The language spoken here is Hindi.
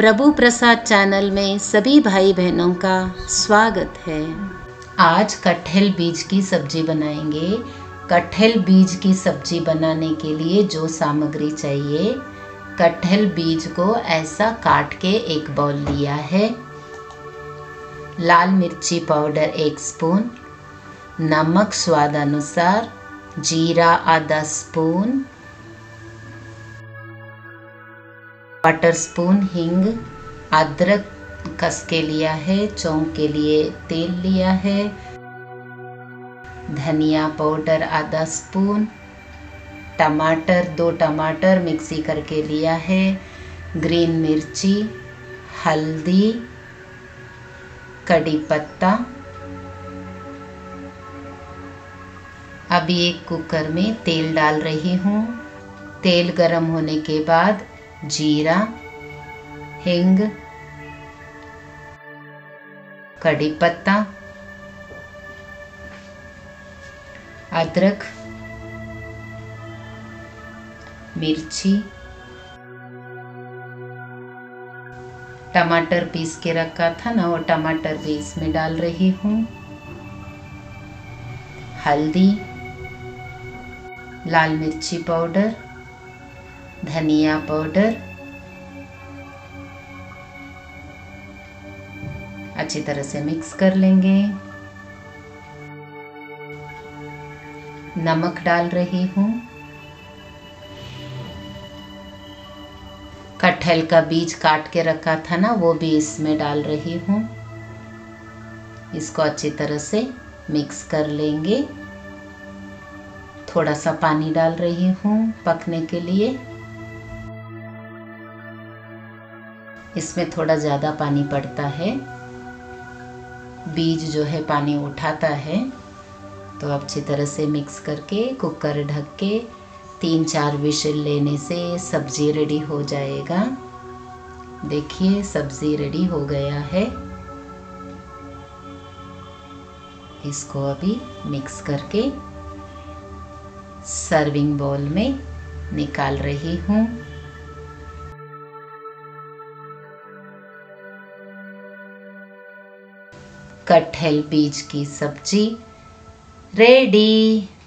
प्रभु प्रसाद चैनल में सभी भाई बहनों का स्वागत है। आज कटहल बीज की सब्जी बनाएंगे। कटहल बीज की सब्जी बनाने के लिए जो सामग्री चाहिए, कटहल बीज को ऐसा काट के एक बाउल लिया है, लाल मिर्ची पाउडर 1 स्पून, नमक स्वाद अनुसार, जीरा आधा स्पून, क्वार्टर स्पून हींग, अदरक कस के लिया है, चौंक के लिए तेल लिया है, धनिया पाउडर आधा स्पून, टमाटर 2 टमाटर मिक्सी करके लिया है, ग्रीन मिर्ची, हल्दी, कड़ी पत्ता। अभी एक कुकर में तेल डाल रही हूँ। तेल गरम होने के बाद जीरा, हिंग, कड़ी पत्ता, अदरक, मिर्ची, टमाटर पीस के रखा था ना, वो टमाटर भी इसमें डाल रही हूँ, हल्दी, लाल मिर्ची पाउडर, धनिया पाउडर। अच्छी तरह से मिक्स कर लेंगे। नमक डाल रही हूँ। कटहल का बीज काट के रखा था ना, वो भी इसमें डाल रही हूँ। इसको अच्छी तरह से मिक्स कर लेंगे। थोड़ा सा पानी डाल रही हूँ पकने के लिए। इसमें थोड़ा ज़्यादा पानी पड़ता है, बीज जो है पानी उठाता है। तो अच्छी तरह से मिक्स करके कुकर ढक के 3-4 विशिल लेने से सब्जी रेडी हो जाएगा। देखिए सब्जी रेडी हो गया है। इसको अभी मिक्स करके सर्विंग बाउल में निकाल रही हूँ। कटहल बीज की सब्जी रेडी।